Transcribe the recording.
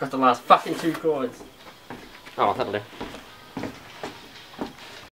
I've got the last fucking 2 coins. Oh, that'll do.